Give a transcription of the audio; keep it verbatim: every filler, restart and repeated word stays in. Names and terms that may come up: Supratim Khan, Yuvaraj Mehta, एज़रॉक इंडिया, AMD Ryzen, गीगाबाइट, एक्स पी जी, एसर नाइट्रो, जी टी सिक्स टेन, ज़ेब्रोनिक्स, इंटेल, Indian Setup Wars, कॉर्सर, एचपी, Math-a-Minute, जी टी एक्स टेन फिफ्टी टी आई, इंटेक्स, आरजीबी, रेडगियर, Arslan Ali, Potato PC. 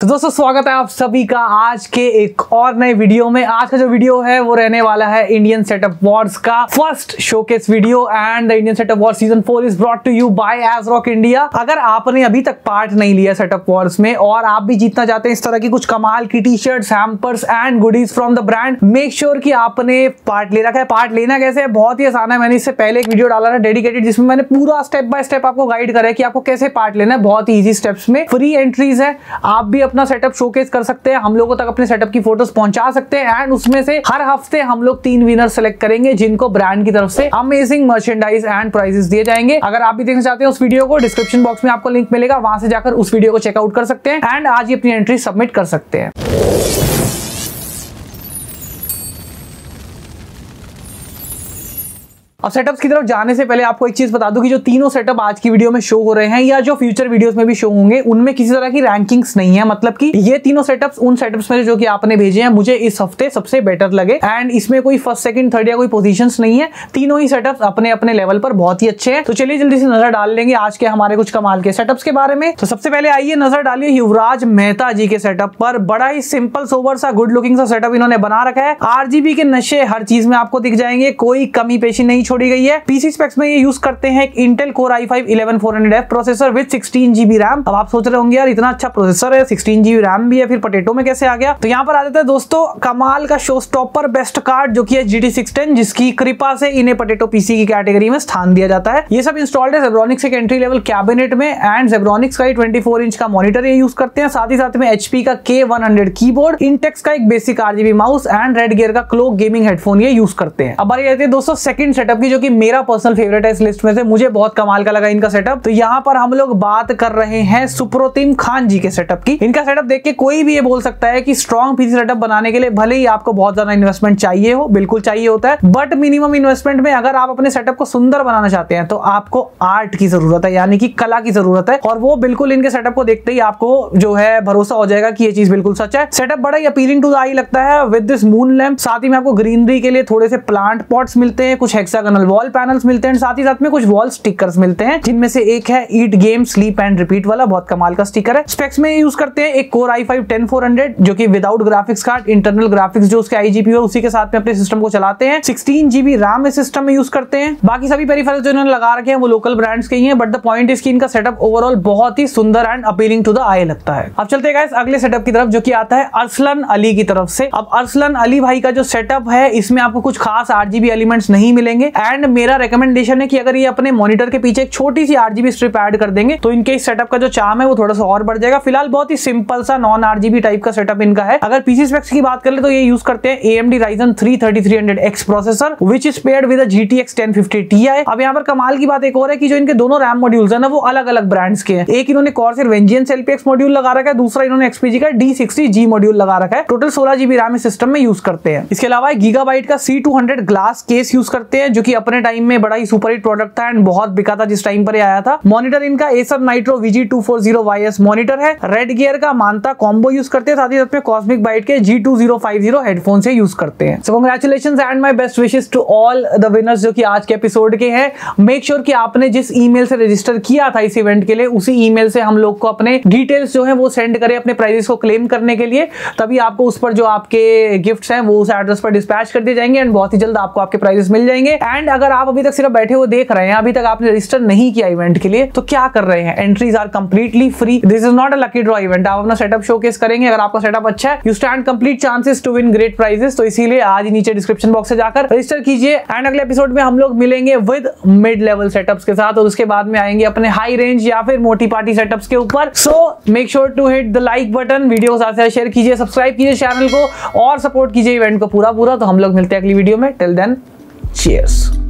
तो दोस्तों स्वागत है आप सभी का आज के एक और नए वीडियो में। आज का जो वीडियो है वो रहने वाला है इंडियन सेटअप वॉर्स का first showcase video and the Indian setup wars season four is brought to you by एज़रॉक इंडिया। अगर आपने अभी तक पार्ट नहीं लिया सेटअप वॉर्स में और आप भी जीतना चाहते हैं इस तरह की कुछ कमाल की T shirt, hampers and goodies from the brand, make sure की आपने पार्ट ले रखा है। पार्ट लेना कैसे है, बहुत ही आसान है। मैंने इससे पहले एक वीडियो डाला था डेडिकेटेड, जिसमें मैंने पूरा स्टेप बाय स्टेप आपको गाइड करा है कि आपको कैसे पार्ट लेना है। बहुत ही ईजी स्टेप्स में फ्री एंट्रीज है, आप भी अपना सेटअप शोकेस कर सकते हैं, हम लोगों तक अपने सेटअप की फोटोज पहुंचा सकते हैं एंड उसमें से हर हफ्ते हम लोग तीन विनर सेलेक्ट करेंगे जिनको ब्रांड की तरफ से अमेजिंग मर्चेंडाइज एंड प्राइजेस दिए जाएंगे। अगर आप भी देखना चाहते हैं उस वीडियो को, डिस्क्रिप्शन बॉक्स में आपको लिंक मिलेगा, वहां से जाकर उस वीडियो को चेकआउट कर सकते हैं एंड आज ही अपनी एंट्री सबमिट कर सकते हैं। अब सेटअप्स की तरफ जाने से पहले आपको एक चीज बता दूं कि जो तीनों सेटअप आज की वीडियो में शो हो रहे हैं या जो फ्यूचर वीडियोस में भी शो होंगे, उनमें किसी तरह की रैंकिंग्स नहीं है। मतलब कि ये तीनों सेटअप्स उन सेटअप्स में जो कि आपने भेजे हैं मुझे इस हफ्ते सबसे बेटर लगे एंड इसमें कोई फर्स्ट सेकंड थर्ड या कोई पोजीशंस नहीं है। तीनों ही सेटअप्स अपने अपने लेवल पर बहुत ही अच्छे हैं। तो चलिए जल्दी से नजर डाल लेंगे आज के हमारे कुछ कमाल के सेटअप्स के बारे में। तो सबसे पहले आइए नजर डालिए युवराज मेहता जी के सेटअप पर। बड़ा ही सिंपल सोबर सा गुड लुकिंग सा सेटअप इन्होंने बना रखा है। आरजीबी के नशे हर चीज में आपको दिख जाएंगे, कोई कमी पेशी नहीं छोड़ी गई है। पीसी स्पेक्स में ये यूज करते हैं एक इंटेल core i five eleven four hundred F processor with sixteen GB RAM. अब आप सोच रहे होंगे यार इतना अच्छा प्रोसेसर है, सिक्सटीन जीबी रैम भी है, फिर पोटैटो में कैसे आ गया? तो यहाँ पर आ जाता है दोस्तों कमाल का शो स्टॉपर बेस्ट कार्ड जो कि है जी टी सिक्स टेन, जिसकी कृपा से इन्हें पोटैटो पीसी की कैटेगरी में स्थान दिया जाता है। ये सब इंस्टॉल्ड है ज़ेब्रोनिक्स के एंट्री लेवल कैबिनेट में एंड ज़ेब्रोनिक्स का ही ट्वेंटी फोर इंच का मॉनिटर ये यूज करते हैं। साथ ही साथ में एचपी का के वन हंड्रेड कीबोर्ड, इंटेक्स का एक basic आरजीबी mouse and रेडगियर का क्लॉक गेमिंग हेडफोन ये यूज करते हैं। अब बारी आती है दोस्तों सेकंड सेटअप की, जो कि मेरा पर्सनल फेवरेट है इस लिस्ट में से, मुझे बहुत कमाल का लगा इनका सेटअप। तो यहाँ पर हम लोग बात कर रहे हैं सुप्रतिम खान जी के सेटअप की। इनका सेटअप देख के कोई भी ये बोल सकता है कि स्ट्रॉन्ग पीसी सेटअप बनाने के लिए भले ही आपको बहुत ज्यादा इन्वेस्टमेंट चाहिए हो, बिल्कुल चाहिए होता है, बट मिनिमम इन्वेस्टमेंट में अगर आप अपने सेटअप को सुंदर बनाना चाहते हैं तो आपको आर्ट की जरूरत है, यानी कि कला की जरूरत है। और वो बिल्कुल इनके सेटअप को देखते ही आपको जो है भरोसा हो जाएगा कि ये चीज बिल्कुल सच है। सेटअप बड़ा ही अपीलिंग टू द आई लगता है विद दिस मून लैंप। साथ ही में आपको ग्रीनरी के लिए थोड़े से प्लांट पॉट्स मिलते हैं, कुछ हेक्सागोनल वॉल पैनल्स मिलते हैं, साथ ही साथ में कुछ वॉल स्टिकर्स मिलते हैं, जिनमें से एक है eat game sleep and repeat वाला, बहुत कमाल का स्टिकर है। स्पेक्स में यूज करते हैं एक core i five ten four hundred जो कि without graphics card, internal graphics जो उसके आई जी पी है उसी के साथ में अपने सिस्टम को चलाते हैं। सिक्सटीन जीबी रैम इस सिस्टम में यूज करते हैं। बाकी सभी पेरिफेरल्स जो इन्होंने लगा रखे हैं वो लोकल ब्रांड्स के ही हैं, बट द पॉइंट इज कि इनका सेटअप ओवरऑल बहुत ही सुंदर and appealing to the eye लगता है। अब चलते हैं अगले सेटअप की तरफ जो कि आता है अरसलन अली की तरफ से। अब अरसलन अली भाई का जो सेटअप है इसमें आपको कुछ खास आरजीबी एलिमेंट्स नहीं मिलेंगे एंड मेरा रिकमेंडेशन है कि अगर ये अपने मॉनिटर के पीछे एक छोटी सी आरजीबी स्ट्रिप ऐड कर देंगे तो इनके इस सेटअप का जो चार्म है वो थोड़ा सा और बढ़ जाएगा। फिलहाल बहुत ही सिंपल सा नॉन आरजीबी टाइप का सेटअप इनका है। अगर पीसी स्पेक्स की बात कर ले तो ये यूज करते हैं A M D Ryzen three thirty three hundred X processor which is paired with a जी टी एक्स टेन फिफ्टी टी आई। अब यहाँ पर कमाल की बात एक और है कि जो इनके दोनों रैम मॉड्यूल्स है ना वो अलग अलग ब्रांड्स के हैं। एक इन्होंने कॉर्सर Vengeance L P X module लगा रखा है, दूसरा इन्होंने एक्स पी जी का डी सिक्सटी जी मॉड्यूल लगा रखा है। टोटल सोलह जीबी रैम इस सिस्टम में यूज करते हैं। इसके अलावा गीगाबाइट का C two hundred glass case use करते हैं जो कि अपने टाइम में बड़ा ही सुपर हिट प्रोडक्ट था एंड बहुत बिका था जिस टाइम पर ये आया था। मॉनिटर इनका एसर नाइट्रो V G two four zero Y S monitor है। रेडगियर का मानता कॉम्बो यूज करते हैं, साथ ही साथ में कॉस्मिक बाइट के G two zero five zero headphone से यूज करते हैं। So congratulations and my best wishes to all the winners जो कि आज के एपिसोड के हैं। मेक श्योर कि आपने जिस ईमेल से रजिस्टर किया था इस इवेंट के लिए उसी ईमेल से हम लोग को अपने डिटेल्स जो है वो सेंड करें अपने प्राइजेस को क्लेम करने के लिए, तभी आपको उस पर जो आपके गिफ्ट है वो उस एड्रेस पर डिस्पैच कर दिए जाएंगे एंड बहुत ही जल्द आपको आपके प्राइजेस मिल जाएंगे। एंड अगर आप अभी तक सिर्फ बैठे हुए देख रहे हैं, अभी तक आपने रजिस्टर नहीं किया इवेंट के लिए, तो क्या कर रहे हैं? Entries are completely free, this is not a lucky draw event. आप अपना सेटअप शोकेस करेंगे, अगर आपका सेटअप अच्छा है you stand complete chances to win great prizes. तो इसीलिए आज ही नीचे डिस्क्रिप्शन बॉक्स से जाकर रजिस्टर कीजिए एंड अगले एपिसोड में हम लोग मिलेंगे विद मिड लेवल सेटअप्स के साथ और उसके बाद में आएंगे अपने हाई रेंज या फिर मोटी पार्टी सेटअप्स के ऊपर। So make sure to hit the like button, video share कीजिए, सब्सक्राइब कीजिए चैनल को और सपोर्ट कीजिए इवेंट को पूरा पूरा। तो हम लोग मिलते हैं अगली वीडियो में, टिल देन Cheers.